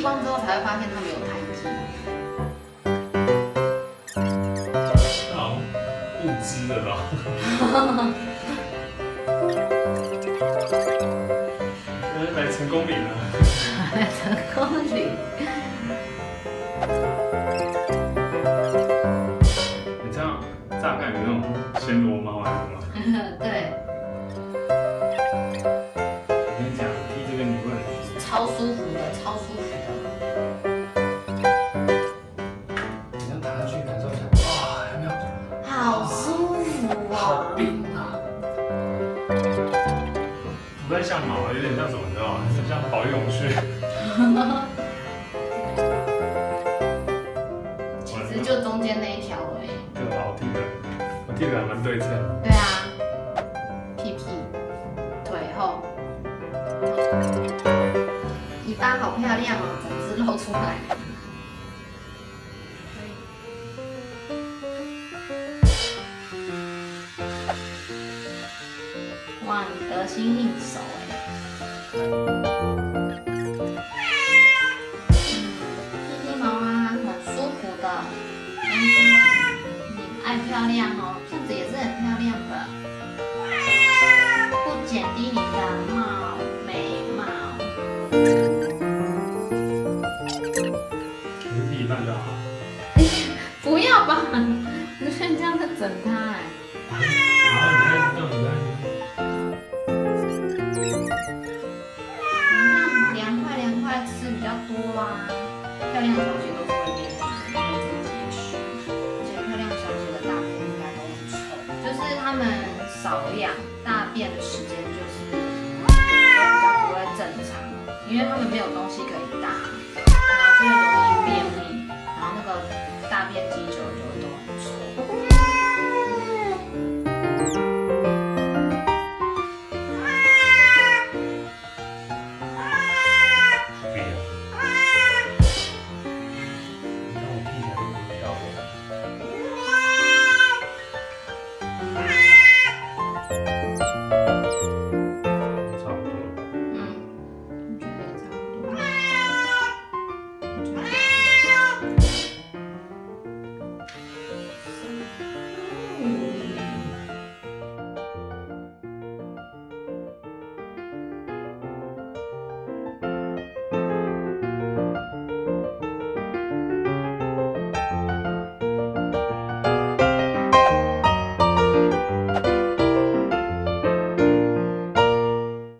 剃光之后才会发现它没有胎记。好，物质的吧。来成功岭了。来成功岭。你这样榨干有那种暹罗猫还是什么？对。 超舒服的，超舒服的。你这样躺下去感受一下，哇，有没有？好舒服啊！好冰啊！不太像毛，有点像什么，你知道吗？像保育区。其实就中间那一条而已。对吧？我剃的还蛮对称。对啊。 好漂亮哦，整只露出来。哇，你得心应手哎！剃毛啊，很舒服的。你爱漂亮哦，兔子也是很漂亮的，不减低你的貌美貌。 不要吧，你这样子整他哎！好，你看，凉快吃比较多啊。漂亮的小姐都不会给自己吃，而且漂亮的小姐的大便应该都很臭，就是她们少量大便的时间就是比较不会正常，因为她们没有东西可以大，然后就会容易便秘。 大便积久。